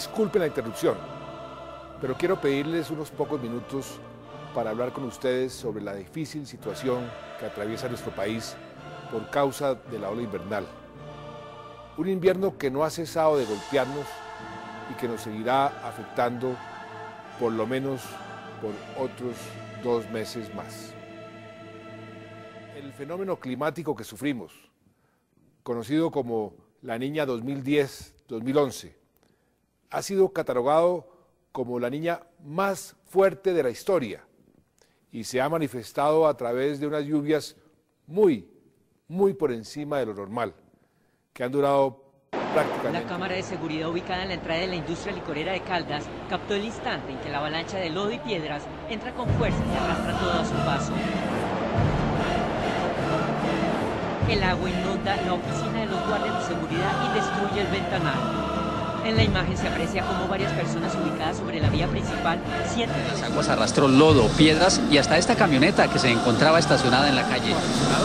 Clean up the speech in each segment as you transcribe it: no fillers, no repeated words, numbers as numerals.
Disculpen la interrupción, pero quiero pedirles unos pocos minutos para hablar con ustedes sobre la difícil situación que atraviesa nuestro país por causa de la ola invernal. Un invierno que no ha cesado de golpearnos y que nos seguirá afectando por lo menos por otros 2 meses más. El fenómeno climático que sufrimos, conocido como la Niña 2010-2011, ha sido catalogado como la niña más fuerte de la historia y se ha manifestado a través de unas lluvias muy por encima de lo normal, que han durado prácticamente. La cámara de seguridad ubicada en la entrada de la industria licorera de Caldas captó el instante en que la avalancha de lodo y piedras entra con fuerza y arrastra todo a su paso. El agua inunda la oficina de los guardias de seguridad y destruye el ventanal. En la imagen se aprecia cómo varias personas ubicadas sobre la vía principal sienten... Las aguas arrastró lodo, piedras y hasta esta camioneta que se encontraba estacionada en la calle.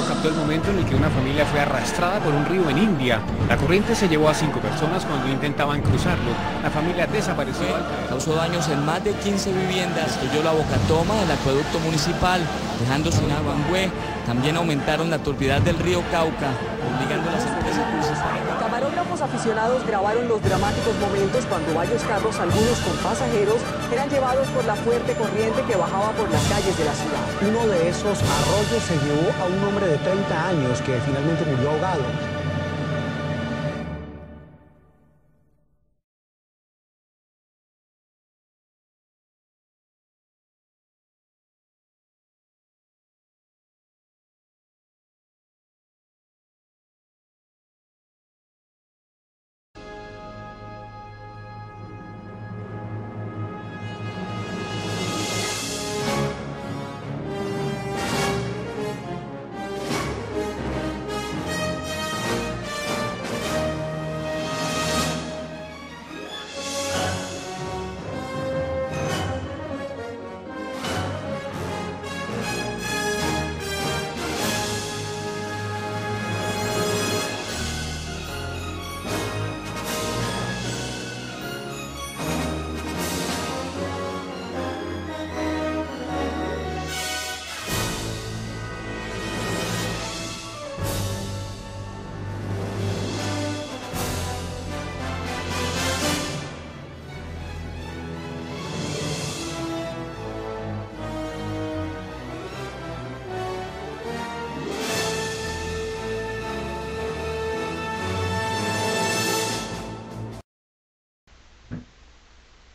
Captó el momento en el que una familia fue arrastrada por un río en India. La corriente se llevó a 5 personas cuando intentaban cruzarlo. La familia desapareció. Causó daños en más de 15 viviendas, cayó la bocatoma del acueducto municipal, dejando sin agua a Bangüé. También aumentaron la turbidez del río Cauca, obligando a las empresas municipales. Camarógrafos aficionados grabaron los dramáticos momentos cuando varios carros, algunos con pasajeros, eran llevados por la fuerte corriente que bajaba por las calles de la ciudad. Uno de esos arroyos se llevó a un hombre de 30 años que finalmente murió ahogado.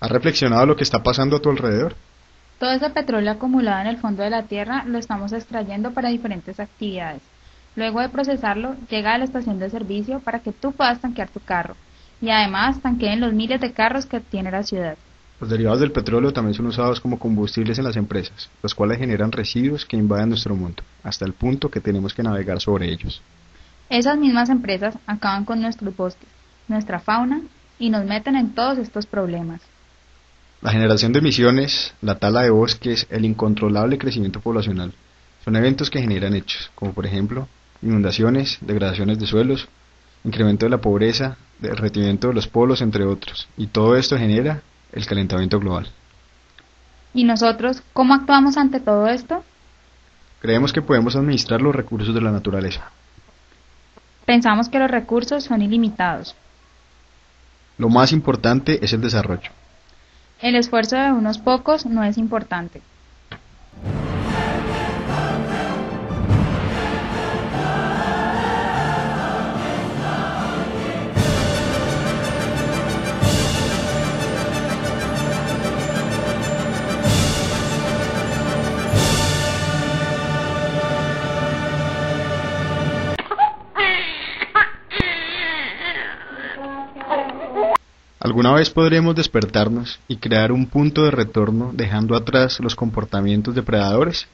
¿Has reflexionado lo que está pasando a tu alrededor? Todo ese petróleo acumulado en el fondo de la tierra lo estamos extrayendo para diferentes actividades. Luego de procesarlo, llega a la estación de servicio para que tú puedas tanquear tu carro. Y además tanqueen los miles de carros que tiene la ciudad. Los derivados del petróleo también son usados como combustibles en las empresas, los cuales generan residuos que invaden nuestro mundo, hasta el punto que tenemos que navegar sobre ellos. Esas mismas empresas acaban con nuestros bosques, nuestra fauna, y nos meten en todos estos problemas. La generación de emisiones, la tala de bosques, el incontrolable crecimiento poblacional, son eventos que generan hechos, como por ejemplo, inundaciones, degradaciones de suelos, incremento de la pobreza, derretimiento de los polos, entre otros. Y todo esto genera el calentamiento global. ¿Y nosotros cómo actuamos ante todo esto? Creemos que podemos administrar los recursos de la naturaleza. Pensamos que los recursos son ilimitados. Lo más importante es el desarrollo. El esfuerzo de unos pocos no es importante. Alguna vez podremos despertarnos y crear un punto de retorno dejando atrás los comportamientos depredadores.